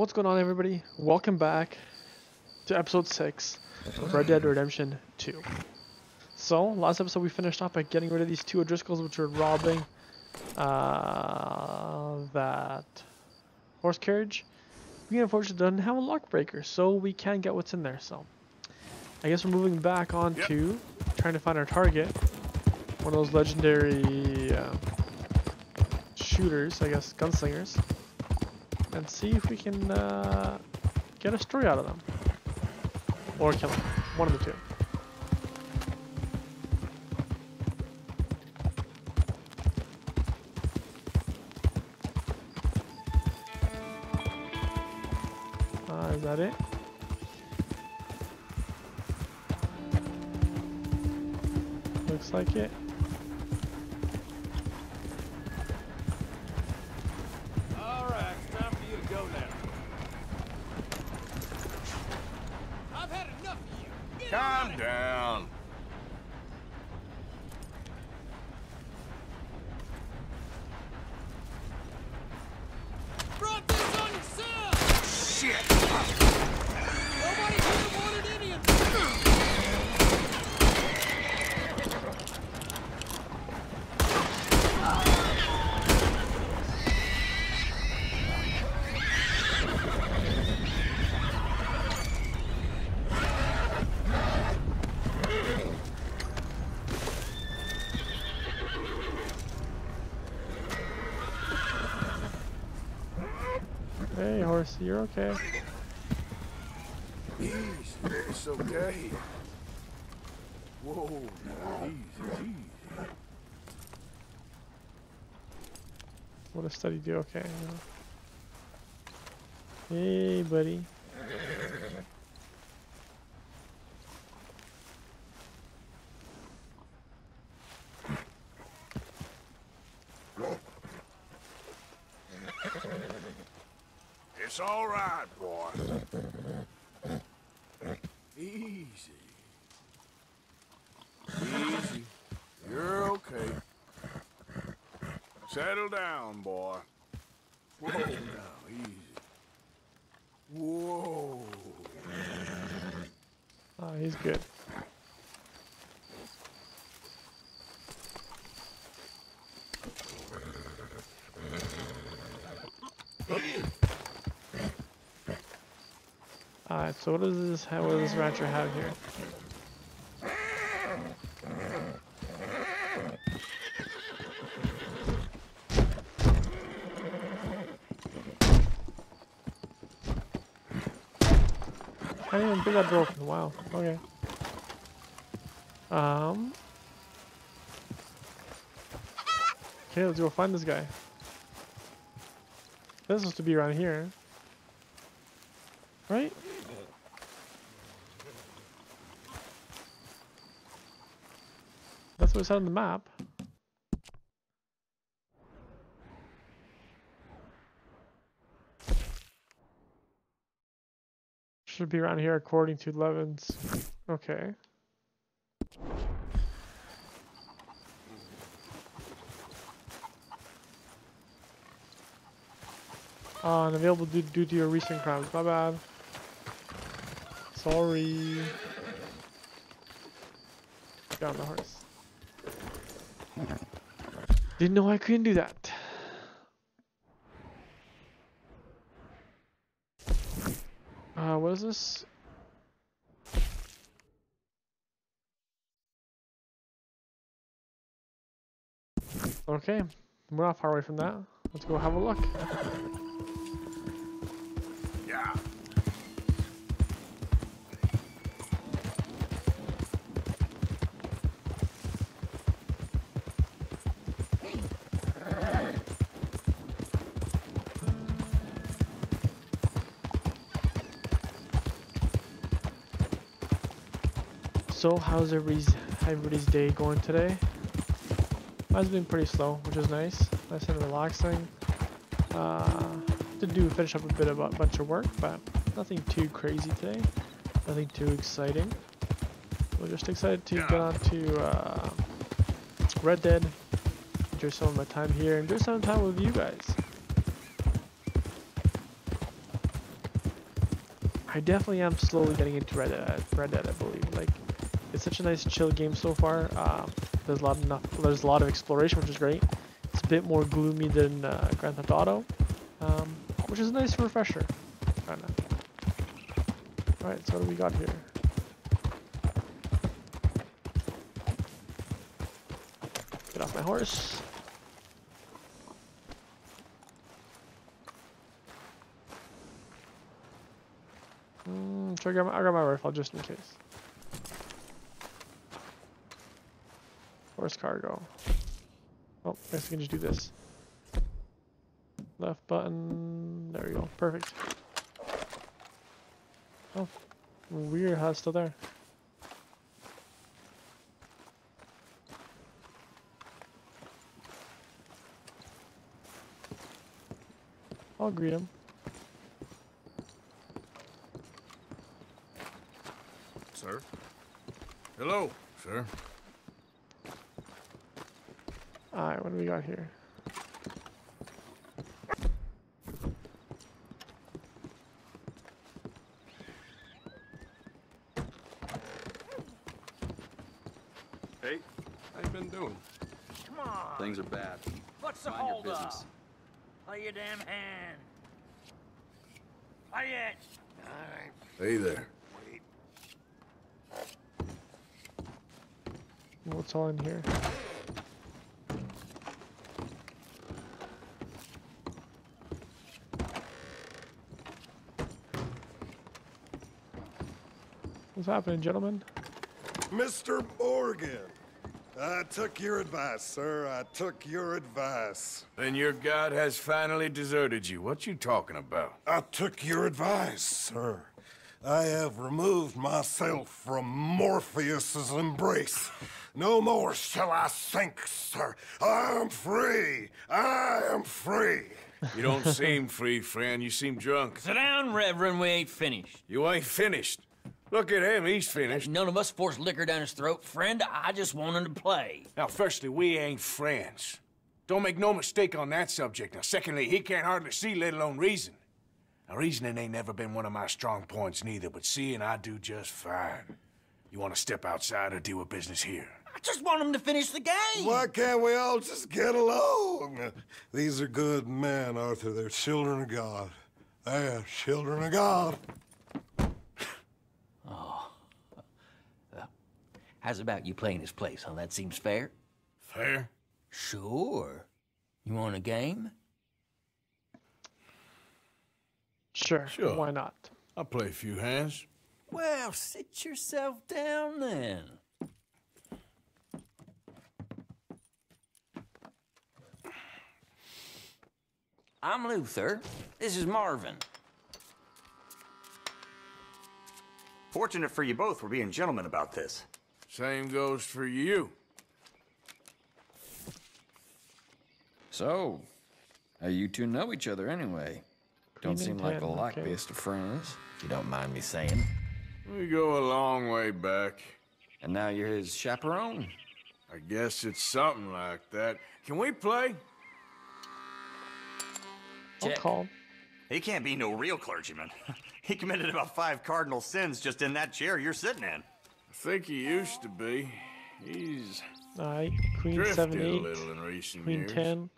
What's going on, everybody? Welcome back to episode 6 of Red Dead Redemption 2. So, last episode we finished off by getting rid of these two O'Driscolls, which were robbing that horse carriage. We unfortunately doesn't have a lock breaker, so we can get what's in there. So, I guess we're moving back on to trying to find our target. One of those legendary shooters, I guess, gunslingers. And see if we can get a story out of them. Or kill them. One of the two. Is that it? Looks like it. Hey, horse, you're okay. Jeez, it's okay. Whoa, jeez. What a study do, okay. Hey, buddy. It's all right, boy. Easy. Easy. You're okay. Settle down, boy. Whoa, now, easy. Whoa. Oh, he's good. Alright, so what does this rancher have here? I didn't even think that broken, wow, okay. Okay, let's go find this guy. This is supposed to be around here. Right? That's what it said on the map. Should be around here according to Levin's. Okay. Unavailable due to your recent crimes. My bad. Sorry. Get on the horse. Didn't know I couldn't do that. What is this? Okay, we're not far away from that. Let's go have a look. Yeah. So how's everybody's day going today? Mine's been pretty slow, which is nice. Nice and relaxing. Did finish up a bunch of work, but nothing too crazy today. Nothing too exciting. We're just excited to get on to Red Dead. Enjoy some of my time here. Enjoy some time with you guys. I definitely am slowly getting into Red Dead, I believe. Like, it's such a nice chill game so far. There's a lot of exploration, which is great. It's a bit more gloomy than Grand Theft Auto, which is a nice refresher. I don't know. All right, so what do we got here? Get off my horse. So I grab my rifle just in case. Horse cargo. Oh, I guess we can just do this. Left button. There we go. Perfect. Oh, weird how it's still there. I'll greet him. Sir? Hello, sir. Alright, what do we got here? Hey, how you been doing? Come on. Things are bad. What's the hold up? Play your damn hand. Play it. All right. Hey there. What's all in here? What's happening, gentlemen? Mr. Morgan, I took your advice, sir. I took your advice. Then your god has finally deserted you. What you talking about? I took your advice, sir. I have removed myself from Morpheus's embrace. No more shall I sink, sir. I am free. I am free. You don't seem free, friend. You seem drunk. Sit down, Reverend. We ain't finished. You ain't finished. Look at him, he's finished. None of us forced liquor down his throat. Friend, I just want him to play. Now, firstly, we ain't friends. Don't make no mistake on that subject. Now, secondly, he can't hardly see, let alone reason. Now, reasoning ain't never been one of my strong points neither, but seeing I do just fine. You want to step outside or do a business here? I just want him to finish the game. Why can't we all just get along? These are good men, Arthur. They're children of God. They're children of God. How's about you playing his place, huh? That seems fair? Fair? Sure. You want a game? Sure. Why not? I'll play a few hands. Well, sit yourself down then. I'm Luther. This is Marvin. Fortunate for you both, we're being gentlemen about this. Same goes for you. So, how you two know each other anyway? Don't seem like the likeliest of friends, if you don't mind me saying. We go a long way back. And now you're his chaperone? I guess it's something like that. Can we play? Check. I'll call. He can't be no real clergyman. He committed about 5 cardinal sins just in that chair you're sitting in. I think he used to be. He's Queen drifted 7, 8, a little in recent Queen years. 10.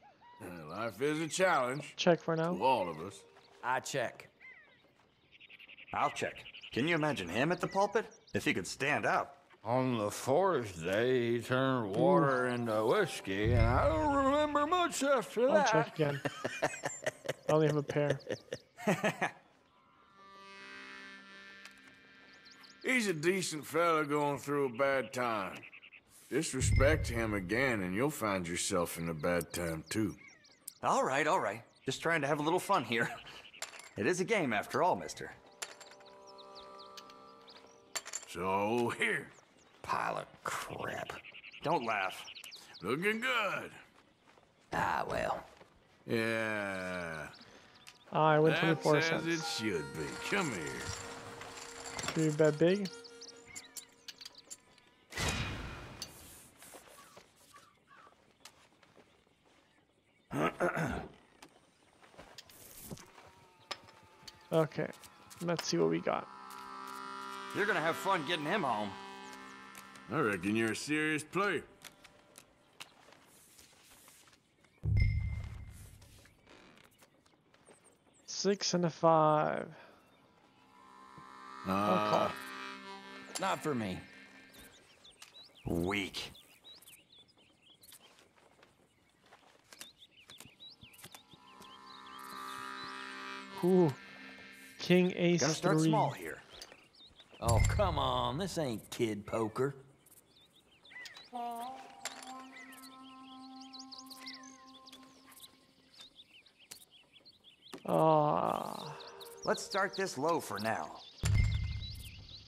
Life is a challenge. Check for now. To all of us. I check. I'll check. Can you imagine him at the pulpit? If he could stand up. On the 4th day, he turned water into whiskey, and I don't remember much after that. I'll check again. I only have a pair. He's a decent fella going through a bad time. Disrespect him again, and you'll find yourself in a bad time, too. All right. Just trying to have a little fun here. It is a game, after all, mister. So, here. Pile of crap. Don't laugh. Looking good. Ah, well. Yeah. I went 24 cents. That's as it should be. Come here. Should we bet big? Okay. Let's see what we got. You're gonna have fun getting him home. I reckon you're a serious player. Six and a five. Okay. Not for me. Weak. Ooh. King ace. Gotta start small here. Oh, come on. This ain't kid poker. Let's start this low for now.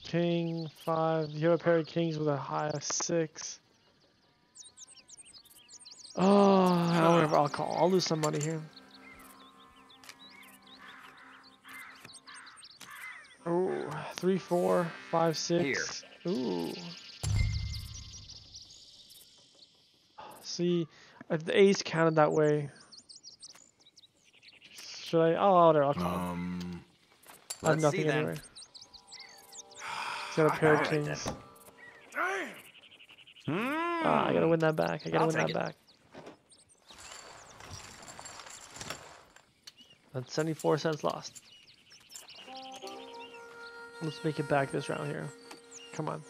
King, five. You have a pair of kings with a high of six. Oh, I don't remember. I'll call. I'll lose some money here. Oh, 3, 4, 5, 6. Here. Ooh. See, the ace counted that way. Should I? Oh, there. I'll call. I have nothing anyway. Got a pair of kings. I gotta win that back. I gotta win that back. That's 74 cents lost. Let's make it back this round here. Come on.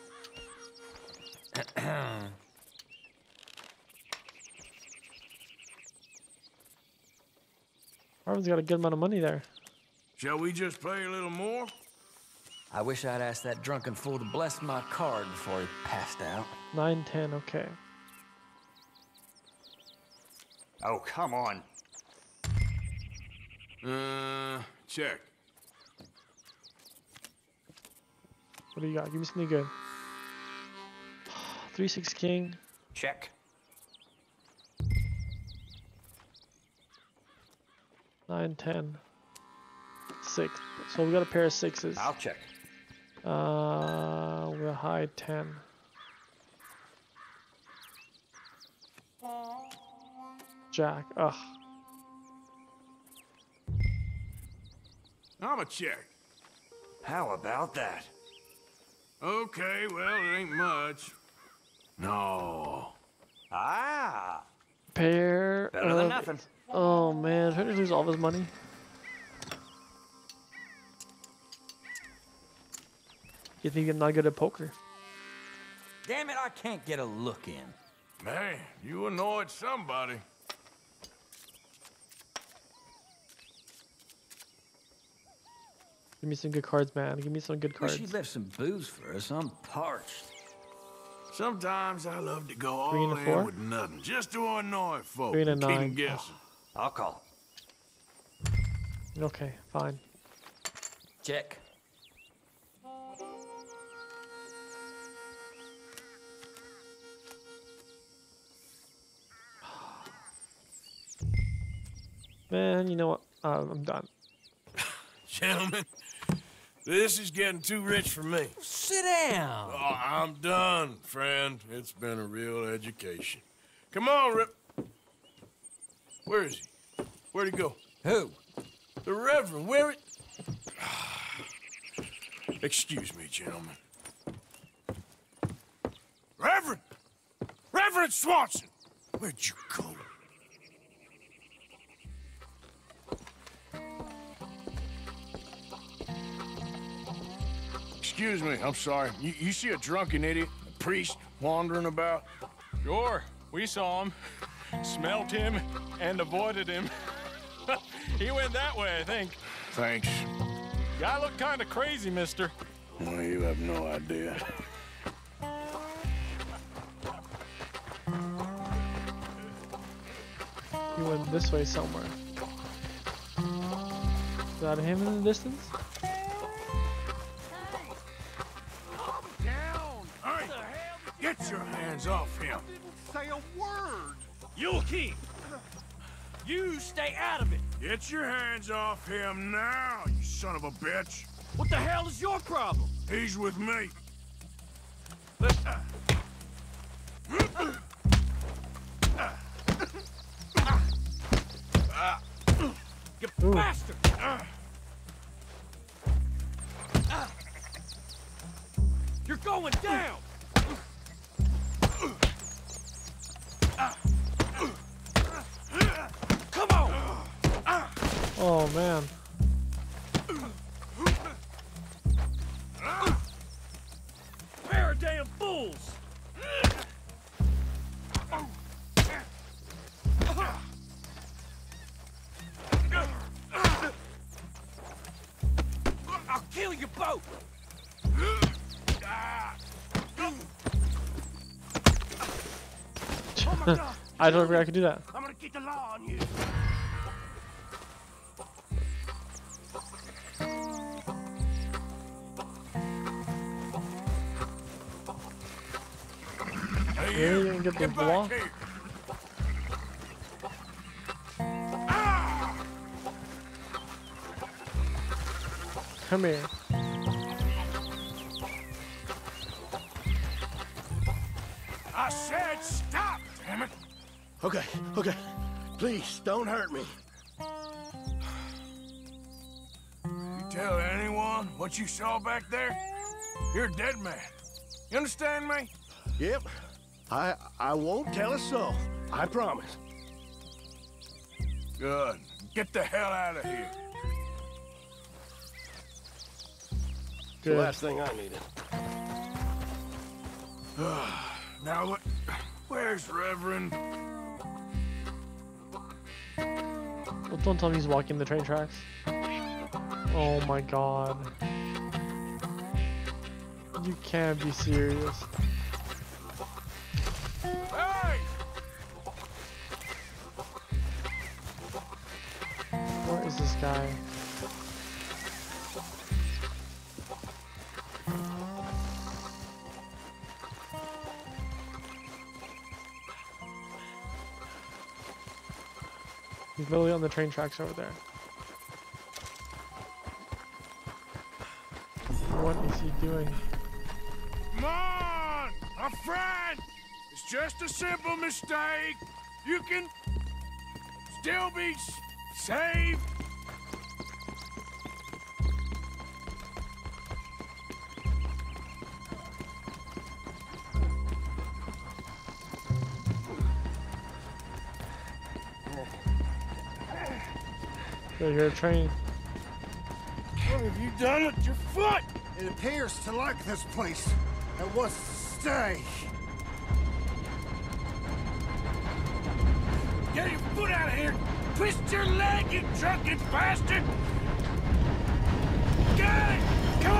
Marvin's got a good amount of money there. Shall we just play a little more? I wish I'd asked that drunken fool to bless my card before he passed out. 9, 10, okay. Oh, come on. Check. What do you got? Give me something good. 3, 6, king. Check. 9, 10. 6. So we got a pair of sixes. I'll check. We're high 10. Jack. Ugh. I'm a check. How about that? Okay, well, it ain't much. No. Ah. Pair. Better than nothing. Oh man, who did lose all his money? You think I'm not good at poker? Damn it, I can't get a look in. Man, you annoyed somebody. Give me some good cards, man. Give me some good cards. Well, she left some booze for us. I'm parched. Sometimes I love to go all in with nothing, just to annoy folks. 3 and a 9. Guessing. Oh. I'll call. Okay, fine. Check. Man, you know what? I'm done. Gentlemen, this is getting too rich for me. Sit down. Oh, I'm done, friend. It's been a real education. Come on, Rip. Where is he? Where'd he go? Who? The Reverend. Where it? Excuse me, gentlemen. Reverend! Reverend Swanson! Where'd you go? Excuse me, I'm sorry. You see a drunken idiot, a priest, wandering about? Sure, we saw him, smelt him, and avoided him. He went that way, I think. Thanks. Guy looked kind of crazy, mister. Well, you have no idea. He went this way somewhere. Is that him in the distance? Get your hands off him. I didn't say a word. You'll keep. You stay out of it. Get your hands off him now, you son of a bitch. What the hell is your problem? He's with me. You bastard. going down! Come on! Oh, man. Pair of damn fools! I'll kill you both! I don't think I could do that. I'm gonna get the law on you. Hey, you didn't get the law. Come here. I said stop, damn it. Okay, okay. Please don't hurt me. You tell anyone what you saw back there? You're a dead man. You understand me? Yep. I won't tell a soul. I promise. Good. Get the hell out of here. Good. The last thing I needed. Now what? Where's Reverend? Well, don't tell me he's walking the train tracks. Oh my god. You can't be serious. Hey! Where is this guy? He's literally on the train tracks over there. What is he doing? Come on! My friend! It's just a simple mistake! You can still be saved! I hear a train. What have you done with your foot? It appears to like this place. It was a mistake. Get your foot out of here! Twist your leg, you drunken bastard! Got it! Come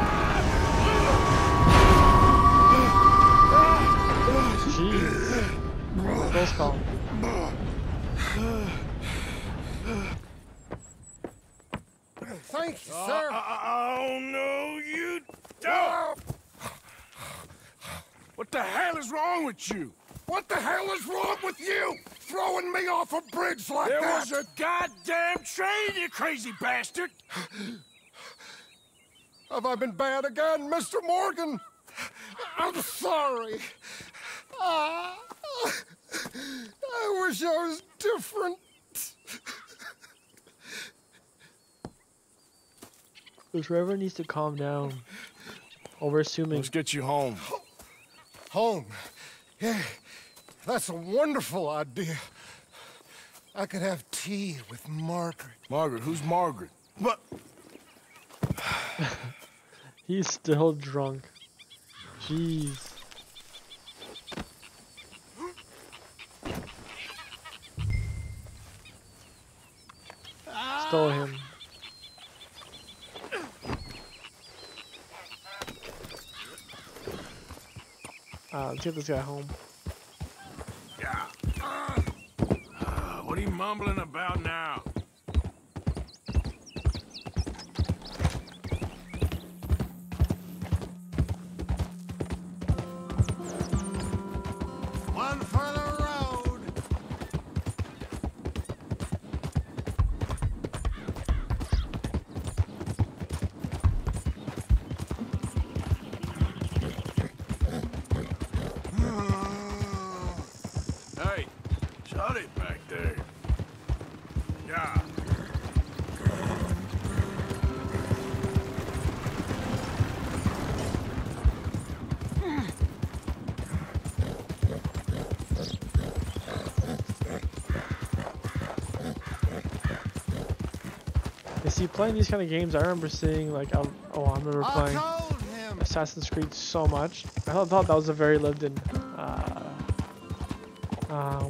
on! Jeez. Close call. Thank you, sir. Oh, no, you don't. What the hell is wrong with you? What the hell is wrong with you? Throwing me off a bridge like that? There was a goddamn train, you crazy bastard. Have I been bad again, Mr. Morgan? I'm sorry. I wish I was different. Trevor needs to calm down. Overassuming. Let's get you home. Home? Yeah, that's a wonderful idea. I could have tea with Margaret. Margaret? Who's Margaret? What? He's still drunk. Jeez. Stole him. Let's get this guy home. Yeah. What are you mumbling about now? One for the road. Hey, shut it back there. Yeah. see, playing these kind of games, I remember seeing, like, I remember playing Assassin's Creed so much. I thought that was a very lived-in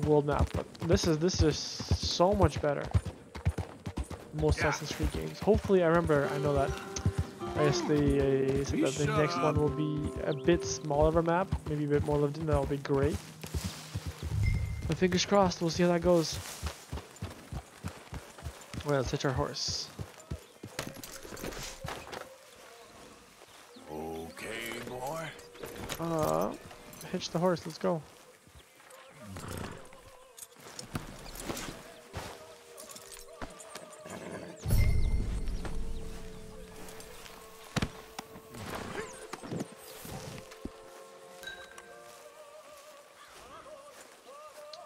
world map, but this is so much better than most Assassin's Creed games. Hopefully, I guess the next one will be a bit smaller of a map, maybe a bit more lived in. That'll be great. But fingers crossed, we'll see how that goes. Well, let's hitch our horse. Okay, boy. Hitch the horse. Let's go.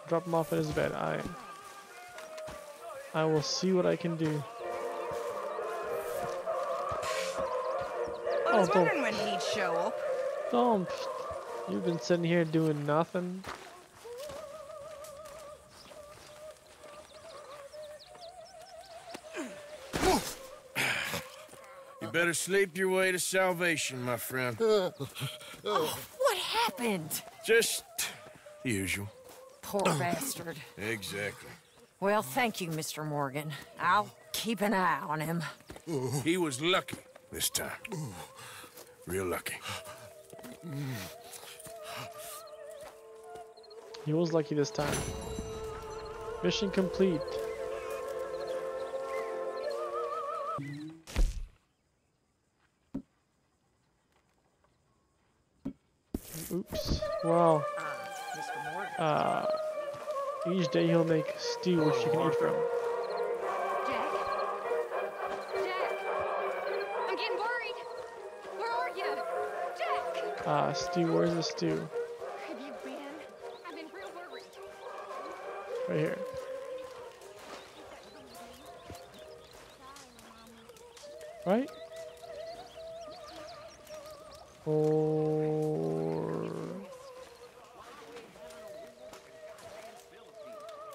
Drop him off at his bed. I will see what I can do. I was wondering when he'd show up. Don't. You've been sitting here doing nothing. You better sleep your way to salvation, my friend. Oh, what happened? Just the usual. Poor bastard. Exactly. Well, thank you, Mr. Morgan. I'll keep an eye on him. He was lucky this time. Real lucky. He was lucky this time. Mission complete. Oops. Wow. Each day he'll make stew which you can eat from. Jack? Jack? I'm getting worried! Where are you? Jack! Stew, where's the stew? Have you been? I've been real worried. Right here. Right?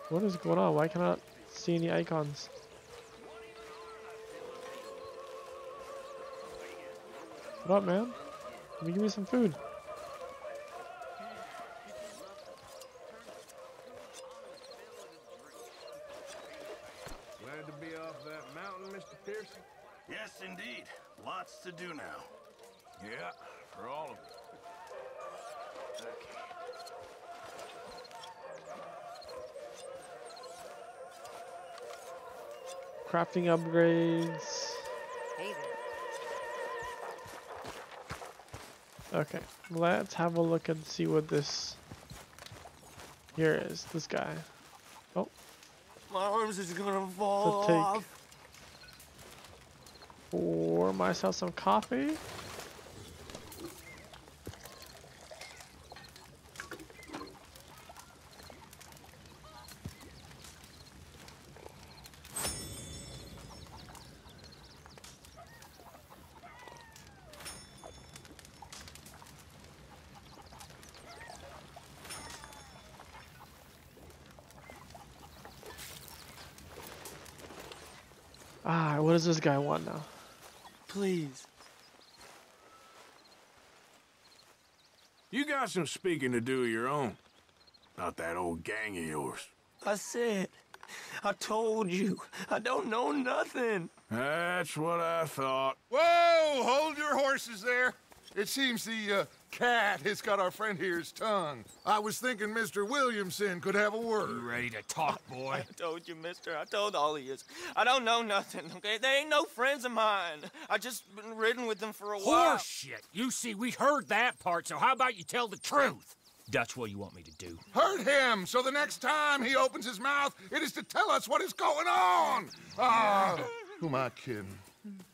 What is going on? Why cannot see any icons? What up, man? Can you give me some food? Glad to be off that mountain, Mr. Pearson. Yes, indeed. Lots to do now. Yeah, for all of us. Okay. Crafting upgrades. Okay, let's have a look and see what this here is. This guy. Oh, my arms is gonna fall off. Pour myself some coffee. What does this guy want now? Please. You got some speaking to do of your own. Not that old gang of yours. I told you, I don't know nothing. That's what I thought. Whoa, hold your horses there. It seems the cat has got our friend here's tongue. I was thinking Mr. Williamson could have a word. You ready to talk, boy? I told you, mister. I told all of you. I don't know nothing, okay? They ain't no friends of mine. I just been ridden with them for a while. Horseshit. You see, we heard that part, so how about you tell the truth? That's what you want me to do. Hurt him, so the next time he opens his mouth, it is to tell us what is going on. Who am I kidding?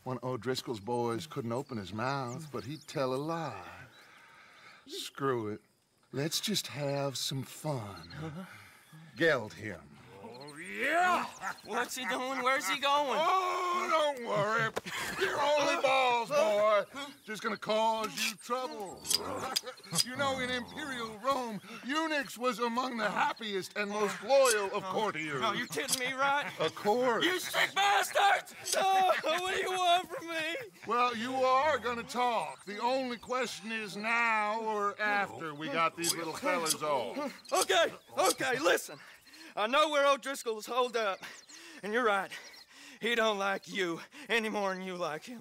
One of O'Driscoll's boys couldn't open his mouth, but he'd tell a lie. Screw it. Let's just have some fun. Geld him. Oh, yeah! What's he doing? Where's he going? Oh, don't worry. You're only balls, boy. is going to cause you trouble. You know, in Imperial Rome, eunuchs was among the happiest and most loyal of courtiers. No, you're kidding me, right? Of course. You sick bastards! Oh, what do you want from me? Well, you are going to talk. The only question is now or after we got these little fellas off. Okay, okay, listen. I know where O'Driscoll is holed up, and you're right. He don't like you any more than you like him.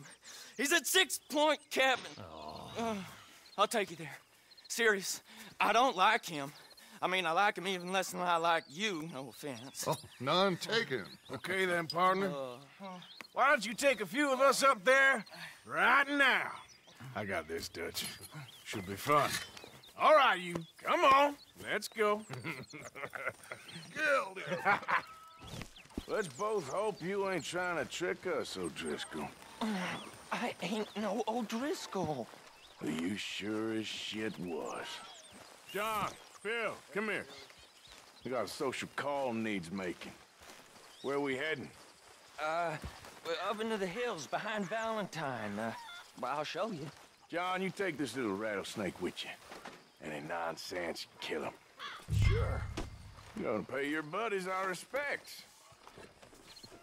He's at Six-Point Cabin. Oh. I'll take you there. Serious, I don't like him. I mean, I like him even less than I like you, no offense. Oh, none taken. Okay then, partner. Why don't you take a few of us up there right now? I got this, Dutch. Should be fun. All right, you. Come on. Let's go. Killed him. Let's both hope you ain't trying to trick us, O'Driscoll. I ain't no O'Driscoll. You sure as shit was. John, Phil, come here. We got a social call needs making. Where are we heading? We're up into the hills behind Valentine. Well, I'll show you. John, you take this little rattlesnake with you. Any nonsense, kill him. Sure. You're gonna pay your buddies our respects.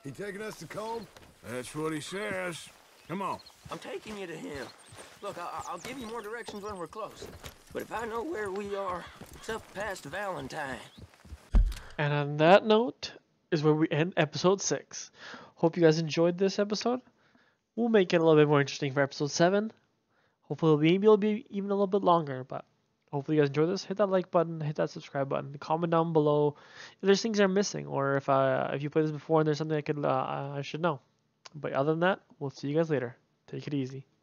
He taking us to Cole? That's what he says. Come on. I'm taking you to him. Look, I'll give you more directions when we're close. But if I know where we are, it's up past Valentine. And on that note is where we end episode 6. Hope you guys enjoyed this episode. We'll make it a little bit more interesting for episode 7. Hopefully maybe it'll be even a little bit longer, but hopefully you guys enjoy this. Hit that like button, hit that subscribe button, comment down below if there's things I'm missing, or if you played this before and there's something I should know. But other than that, we'll see you guys later. Take it easy.